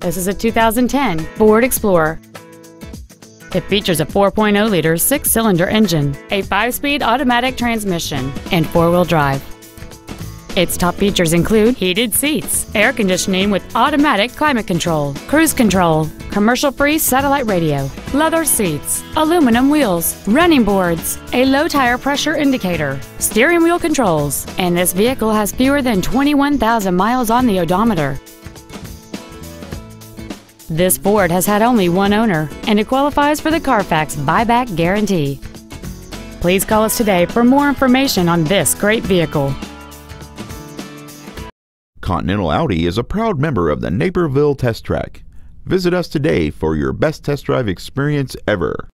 This is a 2010 Ford Explorer. It features a 4.0-liter six-cylinder engine, a 5-speed automatic transmission, and four-wheel drive. Its top features include heated seats, air conditioning with automatic climate control, cruise control, commercial-free satellite radio, leather seats, aluminum wheels, running boards, a low tire pressure indicator, steering wheel controls, and this vehicle has fewer than 21,000 miles on the odometer. This Ford has had only one owner, and it qualifies for the Carfax buyback guarantee. Please call us today for more information on this great vehicle. Continental Audi is a proud member of the Naperville Test Track. Visit us today for your best test drive experience ever.